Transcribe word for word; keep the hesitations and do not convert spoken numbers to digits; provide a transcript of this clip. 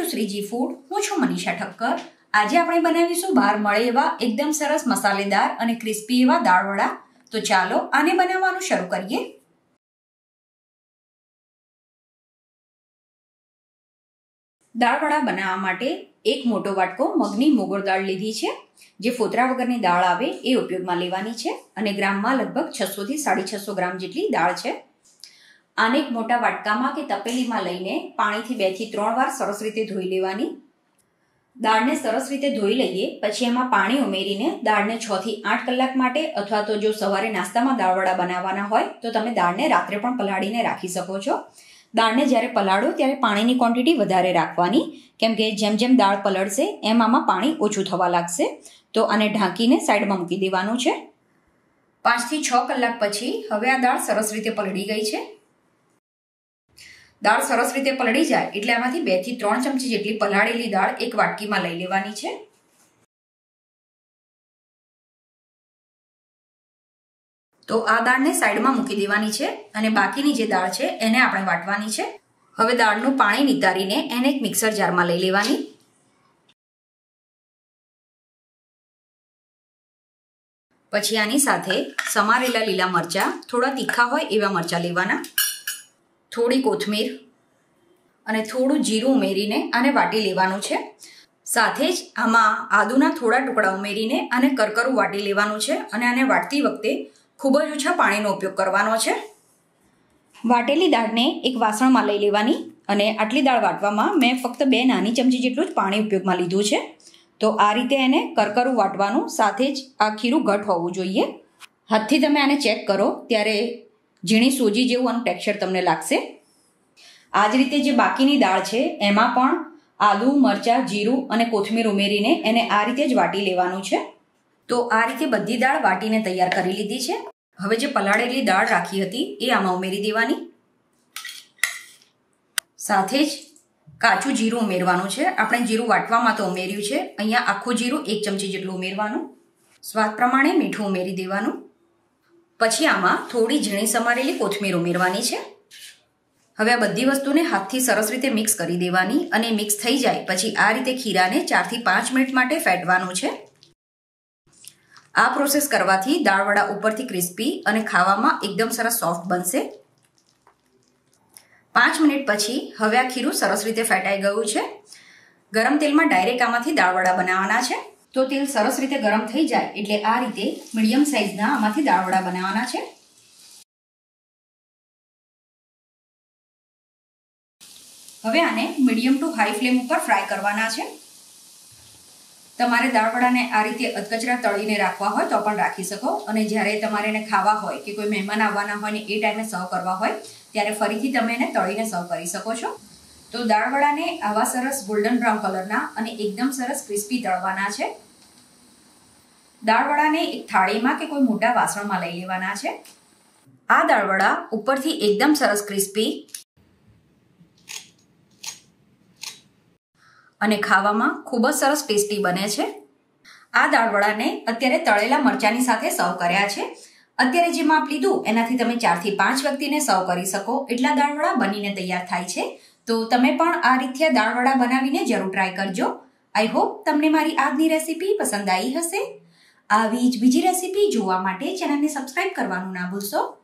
To Shriji food हूँ छू मनीषा ठक्कर। आज आप बनावीशु बहार मळे एवा एकदम सरस मसालेदार अने क्रिस्पी एवा दाळ वड़ा। तो चालो आने बनाववानुं शरू करिए। दाळ वड़ा बनावा माटे एक मोटो वाटको मगनी मोगोर दाळ लीधी छे। जे फोतरा वगरनी दाळ आवे ए उपयोगमां लेवानी छे अने ग्राममां लगभग छसो थी साढ़ी छसो ग्राम जेटली दाळ छे। आने एक मोटा वाटकामां के तपेलीमां लईने पाणीथी बे थी त्रण वार सरस रीते धोई लेवानी। दाळने सरस रीते धोई लईए पछी एमां पाणी उमेरीने दाळने छ थी आठ कलाक माटे अथवा तो जो सवारे नास्तामां दाळ वड़ा बनाववाना होय तो तमे दाळने रात्रे पण पलाळीने राखी शको छो। दाळने ज्यारे पलाळो त्यारे पाणीनी क्वोंटिटी वधारे राखवानी केम के जेम जेम दाळ पलळशे एम आमां पाणी ओछुं थवा लागशे। तो आने ढांकीने साइडमां मूकी देवानुं छे। पांच थी छ कलाक पछी हवे आ दाळ सरस रीते पलળી गई छे। दाळ सरस रीते पलળી जाए एटले आमांथी बे थी त्रण चमची जेटली पलाळेली दाळ एक वाटकीमां लई लेवानी छे। तो आ दाळने साइडमां मूकी देवानी छे अने बाकीनी जे दाळ छे एने आपणे वाटवानी छे। हवे दाळनुं पाणी नितारीने एने एक मिक्सर जारमां लई लेवानी। पछी आनी साथे समारेला लीला मरचा थोड़ा तीखा होय एवा मरचा लेवाना, थोड़ी कोथमीर अने थोड़ुं जीरुं उमेरीने आने वाटी लेवानुं छे। साथे ज आमां आदुना थोड़ा टुकड़ा उमेरीने आने करकरू वाटी लेवानुं छे अने आने वाटती वखते खूब ज ओछा पाणीनो उपयोग करवानो छे। वाटेली दाळने एक वासणमां लई लेवानी अने आटली दाळ वाटवामां मैं फक्त बे नानी चमची जेटलुं ज पाणी उपयोगमां लीधुं छे। तो आ रीते एने करकरू वाटवानुं, साथे ज आ खीरुं घट होवुं जोईए। हाथथी तमे आने चेक करो त्यारे झीणी सोजी जेवुं आनुं टेक्सचर तमने लागशे। आ ज रीते जे बाकीनी दाळ छे एमां पण आलू मरचा जीरुं अने कोथमीर उमेरीने एने आ रीते ज वाटी लेवानुं छे। तो आ रीते बधी दाळ वाटीने तैयार करी लीधी छे। हवे जे पलाळेली दाळ राखी हती ए आमां उमेरी देवानी, साथे ज काचुं जीरुं उमेरवानुं छे। आपणे जीरुं वाटवामां तो उमेर्युं छे, अहींया आखुं जीरुं एक चमची जेटलुं उमेरवानुं। स्वाद प्रमाणे मीठुं उमेरी देवानुं। पछी आमां थोड़ी झीणी समारेली कोथमीर उमेरवानी छे। हवे आ बधी वस्तुने हाथथी सरस रीते मिक्स करी देवानी अने मिक्स थई जाय पछी आ रीते खीराने चार थी पांच मिनिट माटे फेटवानुं छे। आ प्रोसेस करवाथी दाळ वड़ा उपरथी क्रिस्पी अने खावामां एकदम सरस सॉफ्ट बनशे। पांच मिनिट पछी हवे आ खीरुं सरस रीते फेटाई गयुं छे। गरम तेलमां डायरेक्ट आमांथी दाळ वड़ा बनाववाना छे। तो तेल सरस रीते गरम थई जाए एटले आ रीते मीडियम साइजना आमांथी दाळ वड़ा बनाववाना छे। हवे आने मीडियम टू हाई फ्लेम पर फ्राय करवाना छे। तमारे दाळ वड़ाने आ रीते अधकचरा तळीने राखवा होय तो पण राखी शको अने ज्यारे तमारे एने खावा होय के कोई मेहमान आववाना होय ने ए टाइमे सर्व करवा होय त्यारे फरीथी तमे एने तळीने सर्व करी शको छो। तो दाळ वड़ाने आवा सरस गोल्डन ब्राउन कलरना अने एकदम सरस क्रिस्पी तळवाना छे। दाळ वड़ाने एक थाळीमां के कोई मोटा वासणमां लई लेवाना छे। आ दाळ वड़ा उपरथी एकदम सरस क्रिस्पी अने खावामां खूब ज सरस टेस्टी बने छे। आ दाळ वड़ाने अत्यारे तळेला मरचानी साथे सर्व कर्या छे। अत्यारे जे माप लीधुं एनाथी तमे चार थी पांच व्यक्तिने सर्व करी शको एटला दाळ वड़ा बनीने तैयार थाय छे। तो तमे पण आ रीते दाळ वड़ा बनावीने जरूर ट्राय करजो। आई होप तमने मारी आजनी रेसिपी पसंद आई हशे। आवी ज बीजी रेसिपी जोवा माटे चेनलने सब्सक्राइब करवानुं ना भूलशो।